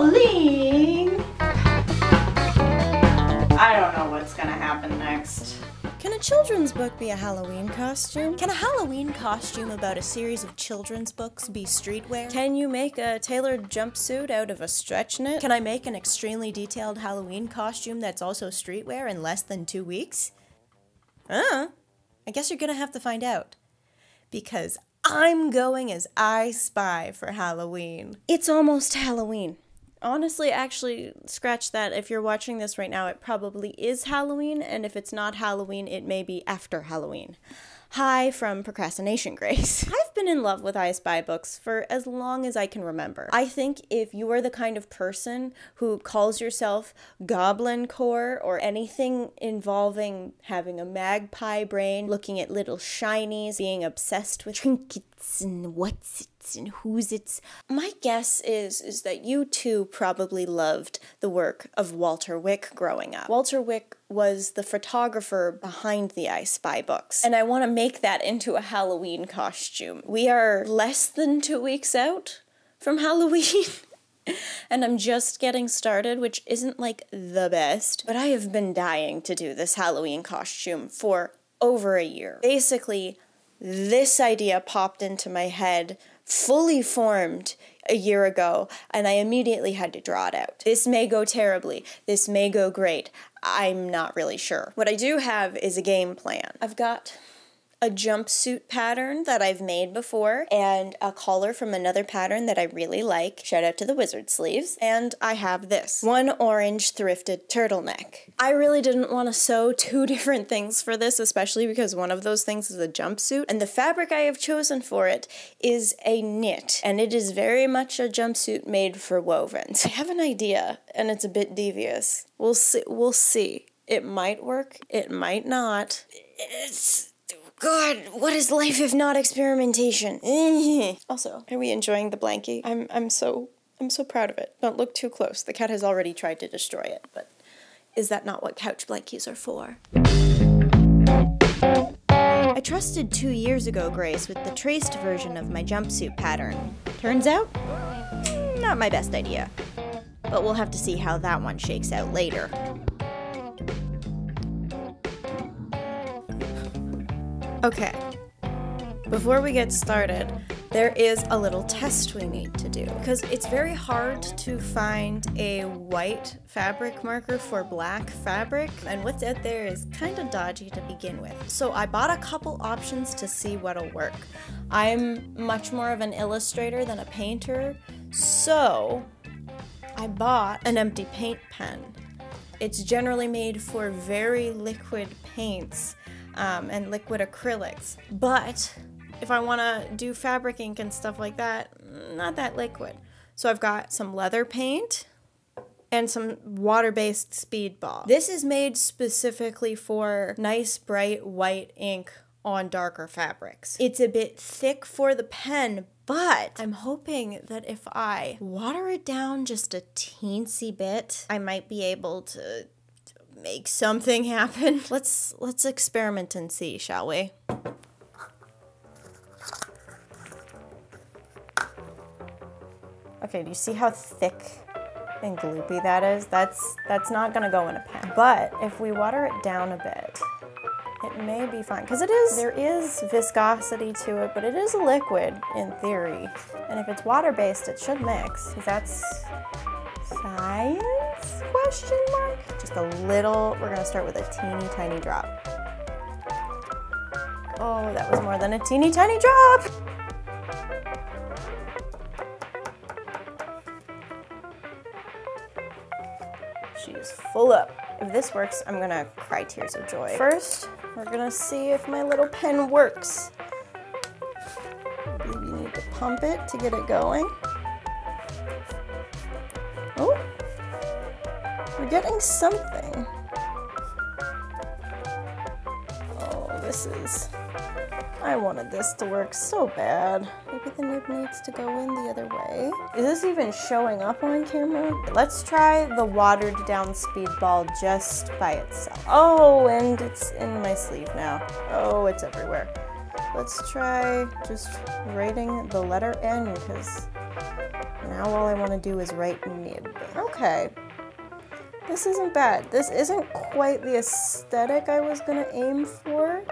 Falling! I don't know what's gonna happen next. Can a children's book be a Halloween costume? Can a Halloween costume about a series of children's books be streetwear? Can you make a tailored jumpsuit out of a stretch knit? Can I make an extremely detailed Halloween costume that's also streetwear in less than 2 weeks? I guess you're gonna have to find out. Because I'm going as I Spy for Halloween. It's almost Halloween. Honestly, actually, scratch that. If you're watching this right now, it probably is Halloween, and if it's not Halloween, it may be after Halloween. Hi from Procrastination Grace. I've been in love with I Spy books for as long as I can remember. I think if you are the kind of person who calls yourself goblin core or anything involving having a magpie brain, looking at little shinies, being obsessed with trinkets and what's it's and who's it's, my guess is that you too probably loved the work of Walter Wick growing up. Walter Wick was the photographer behind the I Spy books. And I want to make that into a Halloween costume. We are less than 2 weeks out from Halloween. And I'm just getting started, which isn't like the best. But I have been dying to do this Halloween costume for over a year. Basically, this idea popped into my head fully formed a year ago, and I immediately had to draw it out. This may go terribly. This may go great. I'm not really sure. What I do have is a game plan. I've got a jumpsuit pattern that I've made before, and a collar from another pattern that I really like. Shout out to the wizard sleeves. And I have this, one orange thrifted turtleneck. I really didn't want to sew two different things for this, especially because one of those things is a jumpsuit. And the fabric I have chosen for it is a knit, and it is very much a jumpsuit made for wovens. I have an idea, and it's a bit devious. We'll see, we'll see. It might work, it might not. It's... God, what is life if not experimentation? Also, are we enjoying the blankie? I'm so proud of it. Don't look too close. The cat has already tried to destroy it, but is that not what couch blankies are for? I trusted 2 years ago, Grace, with the traced version of my jumpsuit pattern. Turns out, not my best idea. But we'll have to see how that one shakes out later. Okay, before we get started, there is a little test we need to do because it's very hard to find a white fabric marker for black fabric, and what's out there is kind of dodgy to begin with. So I bought a couple options to see what'll work. I'm much more of an illustrator than a painter, so I bought an empty paint pen. It's generally made for very liquid paints. And liquid acrylics. But if I want to do fabric ink and stuff like that, not that liquid. So I've got some leather paint and some water-based Speedball. This is made specifically for nice bright white ink on darker fabrics. It's a bit thick for the pen, but I'm hoping that if I water it down just a teensy bit, I might be able to make something happen. Let's experiment and see, shall we? Okay, do you see how thick and gloopy that is? That's not gonna go in a pen. But if we water it down a bit, it may be fine. Because there is viscosity to it, but it is a liquid in theory. And if it's water-based, it should mix. That's science? Question mark? Just a little, we're gonna start with a teeny tiny drop. Oh, that was more than a teeny tiny drop! She's full up. If this works, I'm gonna cry tears of joy. First, we're gonna see if my little pen works. Maybe you need to pump it to get it going. We're getting something. Oh, this is... I wanted this to work so bad. Maybe the nib needs to go in the other way. Is this even showing up on camera? Let's try the watered down Speedball just by itself. Oh, and it's in my sleeve now. Oh, it's everywhere. Let's try just writing the letter N because Now all I want to do is write nib. Okay. This isn't bad. This isn't quite the aesthetic I was going to aim for,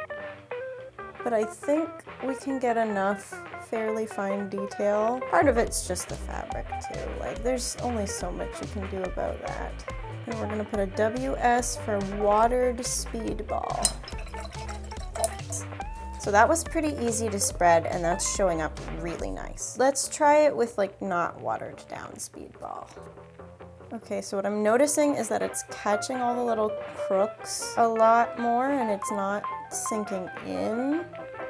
but I think we can get enough fairly fine detail. Part of it's just the fabric too. Like, there's only so much you can do about that. And we're going to put a WS for watered speedball. So that was pretty easy to spread, and that's showing up really nice. Let's try it with like not watered down speedball. Okay, so what I'm noticing is that it's catching all the little crooks a lot more, and it's not sinking in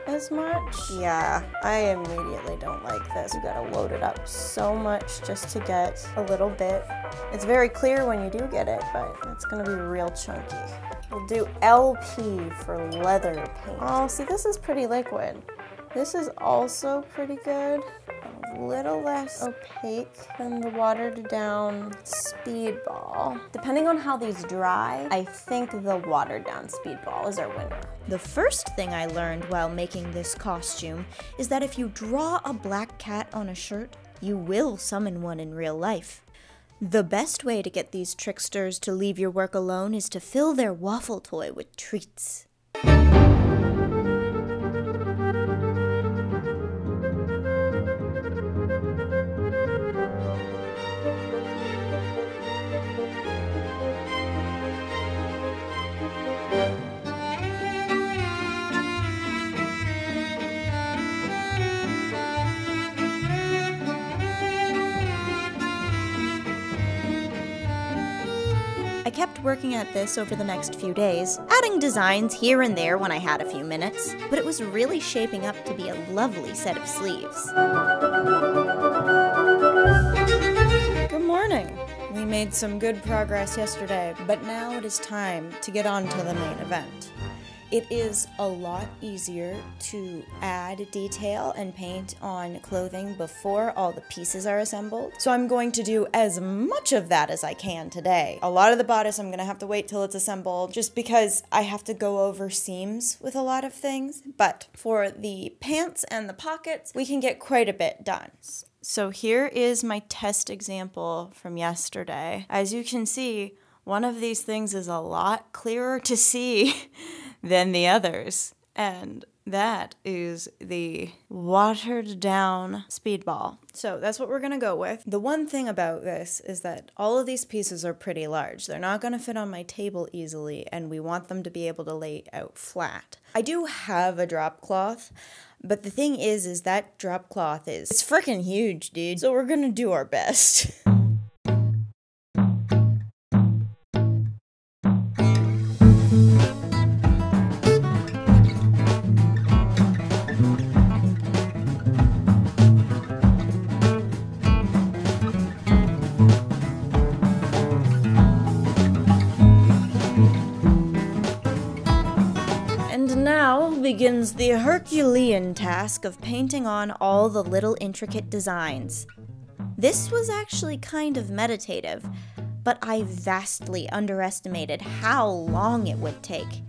as much. Yeah, I immediately don't like this. You gotta load it up so much just to get a little bit. It's very clear when you do get it, but it's gonna be real chunky. We'll do LP for leather paint. Oh, see, this is pretty liquid. This is also pretty good. A little less opaque than the watered down speedball. Depending on how these dry, I think the watered down speedball is our winner. The first thing I learned while making this costume is that if you draw a black cat on a shirt, you will summon one in real life. The best way to get these tricksters to leave your work alone is to fill their waffle toy with treats. I kept working at this over the next few days, adding designs here and there when I had a few minutes, but it was really shaping up to be a lovely set of sleeves. Good morning. We made some good progress yesterday, but now it is time to get on to the main event. It is a lot easier to add detail and paint on clothing before all the pieces are assembled, so I'm going to do as much of that as I can today. A lot of the bodice I'm going to have to wait till it's assembled just because I have to go over seams with a lot of things, but for the pants and the pockets, we can get quite a bit done. So here is my test example from yesterday. As you can see, one of these things is a lot clearer to see than the others, and that is the watered down speedball. So that's what we're gonna go with. The one thing about this is that all of these pieces are pretty large. They're not gonna fit on my table easily, and we want them to be able to lay out flat. I do have a drop cloth, but the thing is that drop cloth is, it's freaking huge, dude. So we're gonna do our best. Begins the Herculean task of painting on all the little intricate designs. This was actually kind of meditative, but I vastly underestimated how long it would take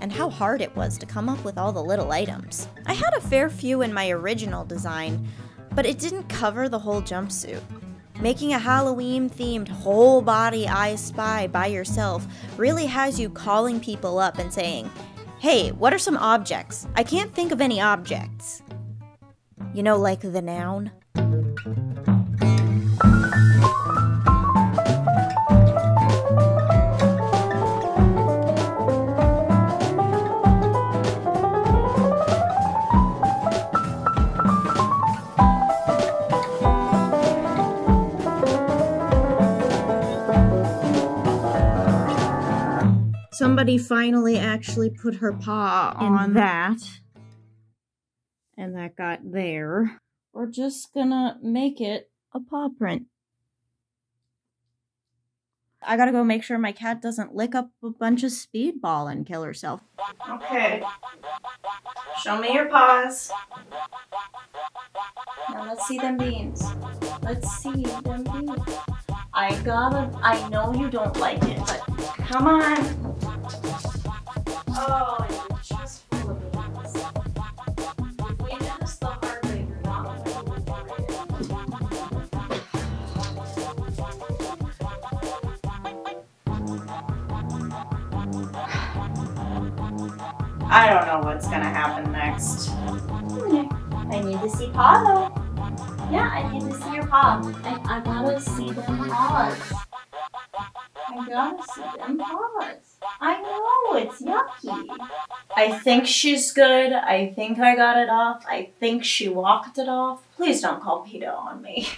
and how hard it was to come up with all the little items. I had a fair few in my original design, but it didn't cover the whole jumpsuit. Making a Halloween-themed whole-body I Spy by yourself really has you calling people up and saying, "Hey, what are some objects? I can't think of any objects." You know, like the noun. Somebody finally actually put her paw on that, and that got there. We're just gonna make it a paw print. I gotta go make sure my cat doesn't lick up a bunch of speedball and kill herself. Okay. Show me your paws. Now let's see them beans. Let's see them beans. I know you don't like it, but come on. Oh, you're just full of beans. If we did this the hard way, you're not gonna be I don't know what's gonna happen next. I need to see Pa though. Yeah, I need to see your Pa. I gotta see them paws. I gotta see them paws. I know, it's yucky. I think she's good. I think I got it off. I think she walked it off. Please don't call pedo on me.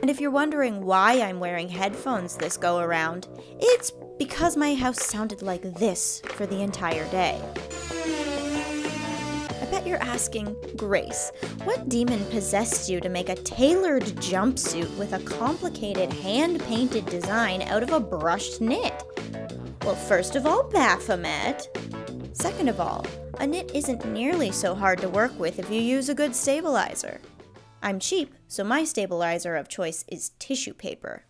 And if you're wondering why I'm wearing headphones this go around, it's because my house sounded like this for the entire day. I bet you're asking, Grace, what demon possessed you to make a tailored jumpsuit with a complicated hand-painted design out of a brushed knit? Well, first of all, Baphomet. Second of all, a knit isn't nearly so hard to work with if you use a good stabilizer. I'm cheap, so my stabilizer of choice is tissue paper.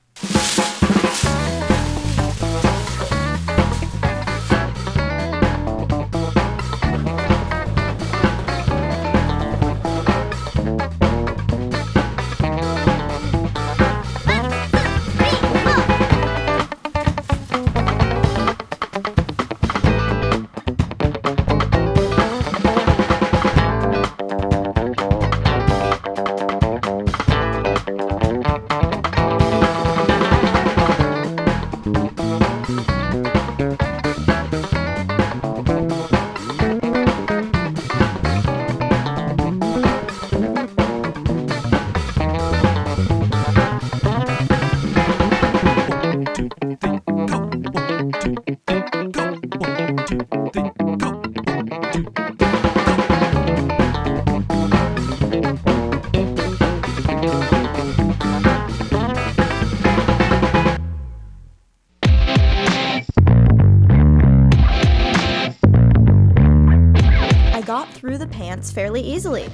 Through the pants fairly easily,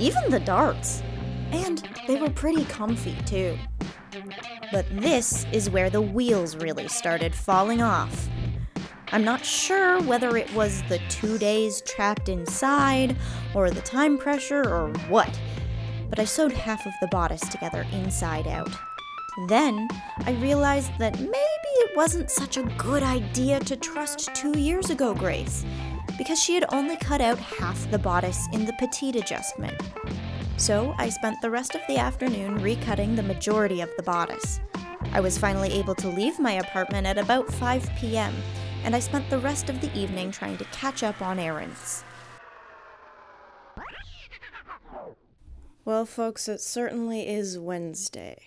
even the darts, and they were pretty comfy too. But this is where the wheels really started falling off. I'm not sure whether it was the 2 days trapped inside, or the time pressure, or what, but I sewed half of the bodice together inside out. Then I realized that maybe it wasn't such a good idea to trust 2 years ago Grace, because she had only cut out half the bodice in the petite adjustment. So I spent the rest of the afternoon recutting the majority of the bodice. I was finally able to leave my apartment at about 5 p.m., and I spent the rest of the evening trying to catch up on errands. Well, folks, it certainly is Wednesday.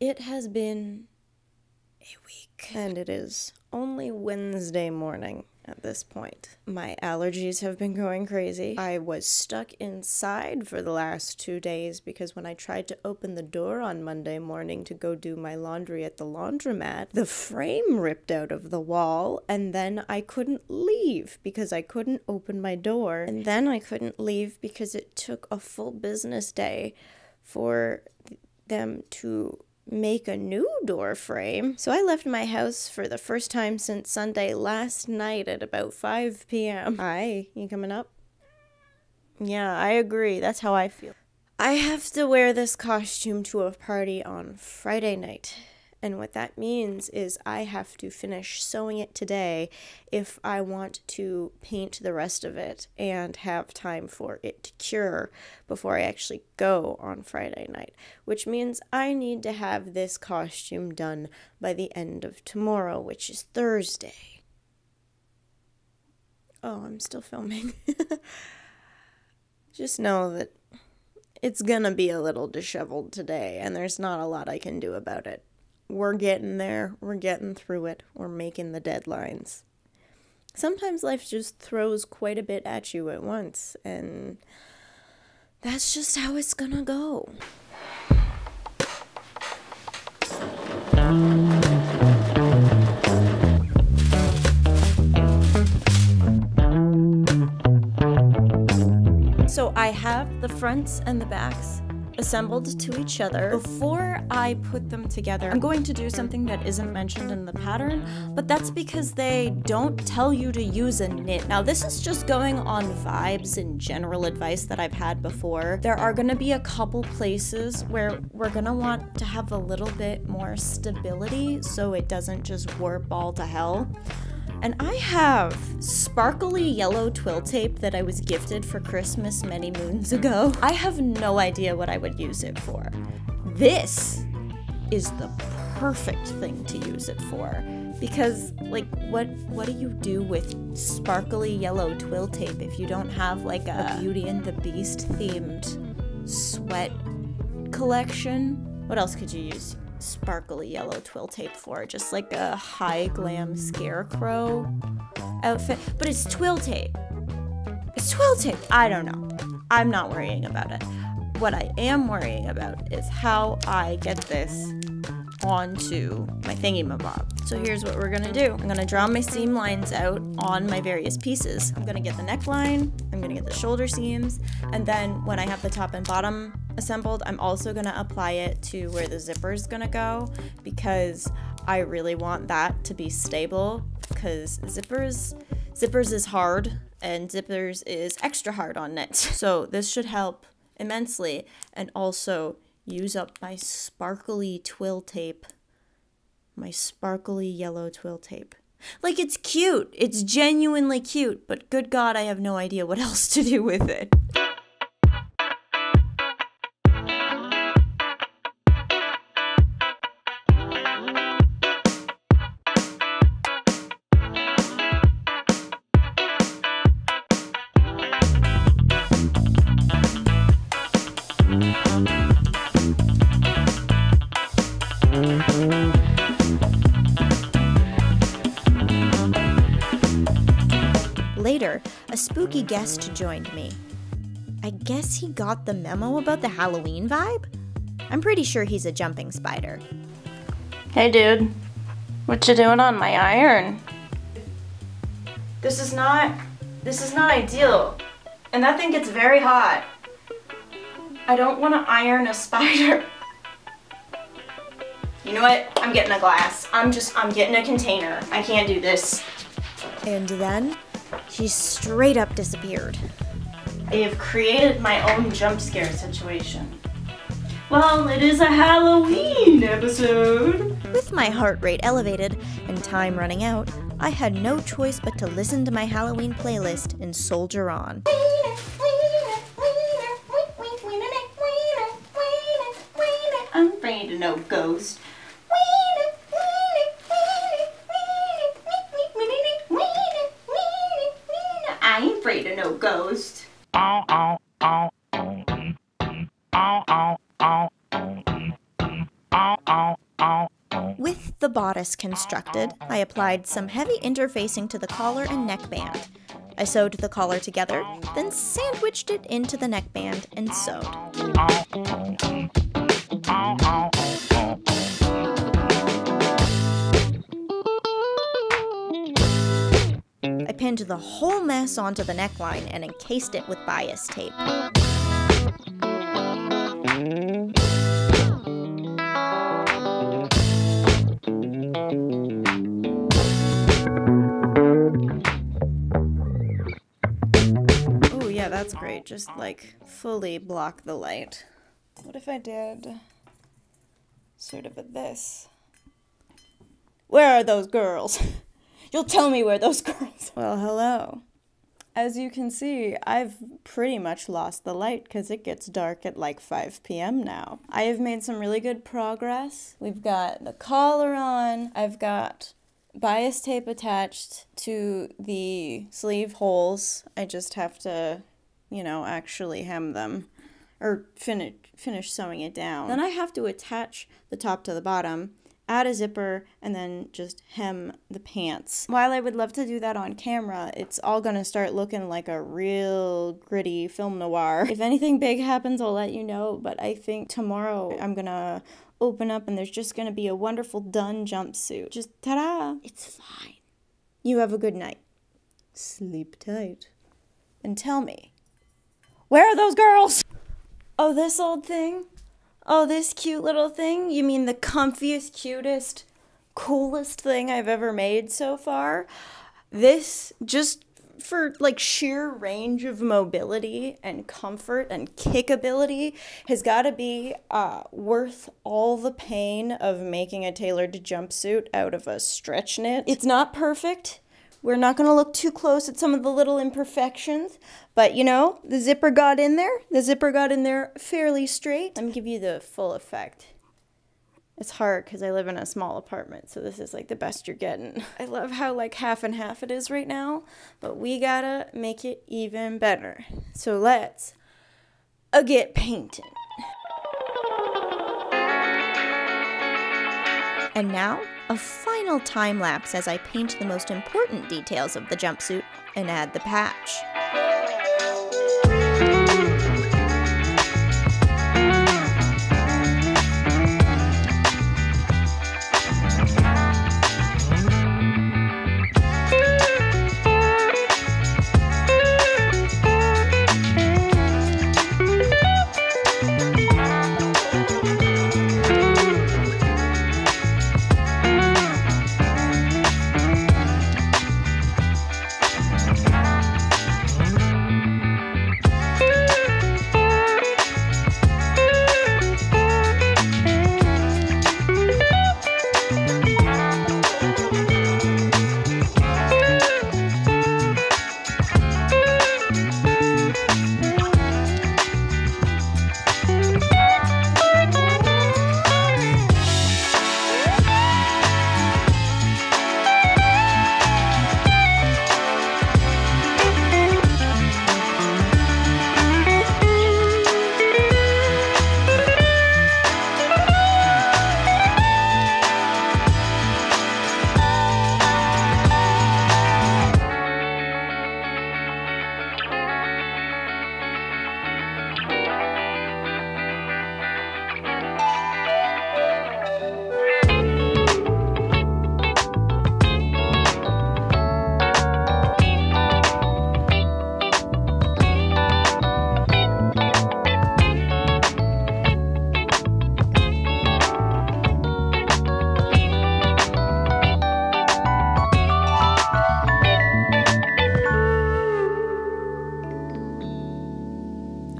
It has been a week, and it is only Wednesday morning. At this point, my allergies have been going crazy. I was stuck inside for the last 2 days because when I tried to open the door on Monday morning to go do my laundry at the laundromat, the frame ripped out of the wall, and then I couldn't leave because I couldn't open my door, and then I couldn't leave because it took a full business day for them to make a new door frame. So I left my house for the first time since Sunday last night at about 5 p.m. Hi, you coming up? Yeah, I agree. That's how I feel. I have to wear this costume to a party on Friday night. And what that means is I have to finish sewing it today if I want to paint the rest of it and have time for it to cure before I actually go on Friday night, which means I need to have this costume done by the end of tomorrow, which is Thursday. Oh, I'm still filming. Just know that it's gonna be a little disheveled today, and there's not a lot I can do about it. We're getting there, we're getting through it, we're making the deadlines. Sometimes life just throws quite a bit at you at once, and that's just how it's gonna go. So I have the fronts and the backs assembled to each other. Before I put them together, I'm going to do something that isn't mentioned in the pattern, but that's because they don't tell you to use a knit. Now this is just going on vibes and general advice that I've had before. There are gonna be a couple places where we're gonna want to have a little bit more stability so it doesn't just warp all to hell. And I have sparkly yellow twill tape that I was gifted for Christmas many moons ago. I have no idea what I would use it for. This is the perfect thing to use it for. Because, like, what do you do with sparkly yellow twill tape if you don't have, like, a Beauty and the Beast themed sweat collection? What else could you use sparkly yellow twill tape for? Just like a high glam scarecrow outfit, but it's twill tape. It's twill tape. I don't know. I'm not worrying about it. What I am worrying about is how I get this onto my thingy-mabob. So here's what we're gonna do. I'm gonna draw my seam lines out on my various pieces. I'm gonna get the neckline, I'm gonna get the shoulder seams, and then when I have the top and bottom assembled, I'm also gonna apply it to where the zipper is gonna go, because I really want that to be stable, because zippers is hard, and zippers is extra hard on knits. So this should help immensely, and also use up my sparkly twill tape, my sparkly yellow twill tape. Like, it's cute, it's genuinely cute, but good God, I have no idea what else to do with it. Later, a spooky guest joined me. I guess he got the memo about the Halloween vibe? I'm pretty sure he's a jumping spider. Hey dude, what you doing on my iron? This is not ideal. And that thing gets very hot. I don't want to iron a spider. You know what? I'm getting a glass. I'm getting a container. I can't do this. And then she straight up disappeared. I have created my own jump scare situation. Well, it is a Halloween episode! With my heart rate elevated and time running out, I had no choice but to listen to my Halloween playlist and soldier on. I'm afraid of no ghost. No ghost. With the bodice constructed, I applied some heavy interfacing to the collar and neckband. I sewed the collar together, then sandwiched it into the neckband and sewed. Pinned the whole mess onto the neckline and encased it with bias tape. Oh yeah, that's great. Just like fully block the light. What if I did sort of this? Where are those girls? You'll tell me where those girls are. Well, hello. As you can see, I've pretty much lost the light because it gets dark at like 5 p.m. now. I have made some really good progress. We've got the collar on. I've got bias tape attached to the sleeve holes. I just have to, you know, actually hem them or finish sewing it down. Then I have to attach the top to the bottom, add a zipper, and then just hem the pants. While I would love to do that on camera, it's all gonna start looking like a real gritty film noir. If anything big happens, I'll let you know, but I think tomorrow I'm gonna open up and there's just gonna be a wonderful done jumpsuit. Just ta-da! It's fine. You have a good night. Sleep tight. And tell me, where are those girls? Oh, this old thing? Oh, this cute little thing? You mean the comfiest, cutest, coolest thing I've ever made so far? This, just for like sheer range of mobility and comfort and kickability, has got to be worth all the pain of making a tailored jumpsuit out of a stretch knit. It's not perfect. We're not going to look too close at some of the little imperfections, but you know, the zipper got in there. The zipper got in there fairly straight. Let me give you the full effect. It's hard because I live in a small apartment, so this is like the best you're getting. I love how like half and half it is right now, but we gotta make it even better. So let's get painting. And now, a final time lapse as I paint the most important details of the jumpsuit and add the patch.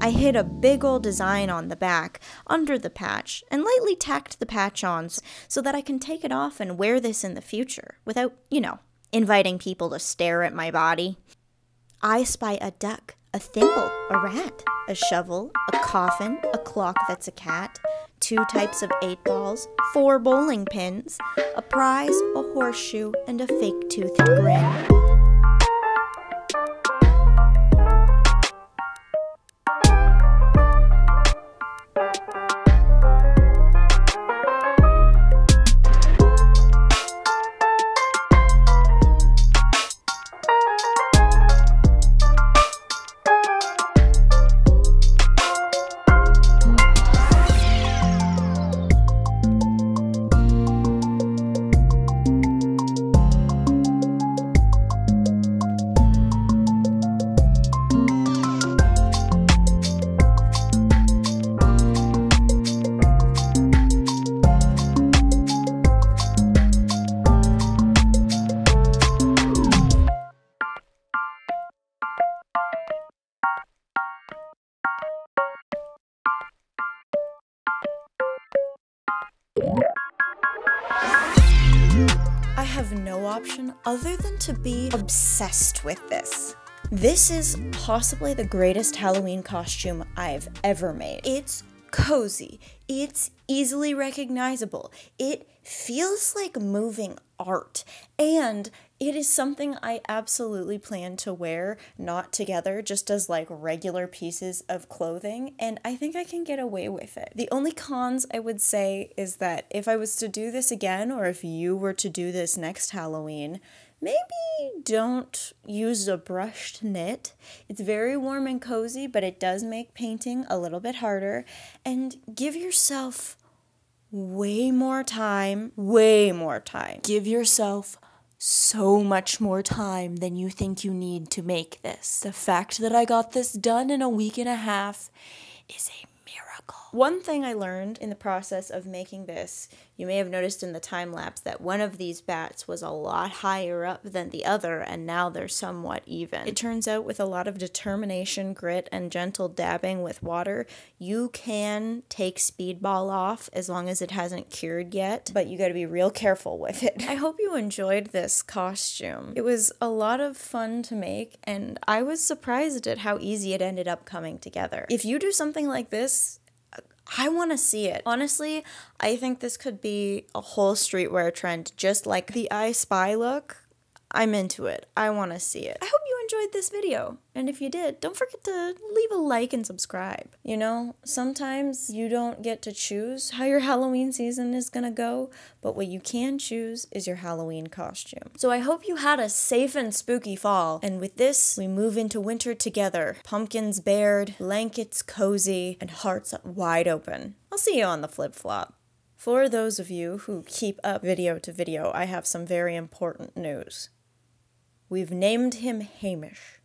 I hid a big old design on the back, under the patch, and lightly tacked the patch on so that I can take it off and wear this in the future without, you know, inviting people to stare at my body. I spy a duck, a thimble, a rat, a shovel, a coffin, a clock that's a cat, 2 types of 8 balls, 4 bowling pins, a prize, a horseshoe, and a fake tooth grin. I have no option other than to be obsessed with this. This is possibly the greatest Halloween costume I've ever made. It's cozy, it's easily recognizable, it feels like moving art, and it is something I absolutely plan to wear, not together, just as like regular pieces of clothing, and I think I can get away with it. The only cons I would say is that if I was to do this again, or if you were to do this next Halloween, maybe don't use a brushed knit. It's very warm and cozy, but it does make painting a little bit harder, and give yourself way more time, Give yourself so much more time than you think you need to make this. The fact that I got this done in a week and a half is a miracle. magical. One thing I learned in the process of making this, you may have noticed in the time lapse that one of these bats was a lot higher up than the other, and now they're somewhat even. It turns out with a lot of determination, grit, and gentle dabbing with water, you can take Speedball off as long as it hasn't cured yet, but you gotta be real careful with it. I hope you enjoyed this costume. It was a lot of fun to make, and I was surprised at how easy it ended up coming together. If you do something like this, I want to see it. Honestly, I think this could be a whole streetwear trend, just like the I Spy look. I'm into it. I want to see it. I hope you enjoyed this video. And if you did, don't forget to leave a like and subscribe. You know, sometimes you don't get to choose how your Halloween season is gonna go, but what you can choose is your Halloween costume. So I hope you had a safe and spooky fall. And with this, we move into winter together. Pumpkins bared, blankets cozy, and hearts wide open. I'll see you on the flip-flop. For those of you who keep up video to video, I have some very important news. We've named him Hamish.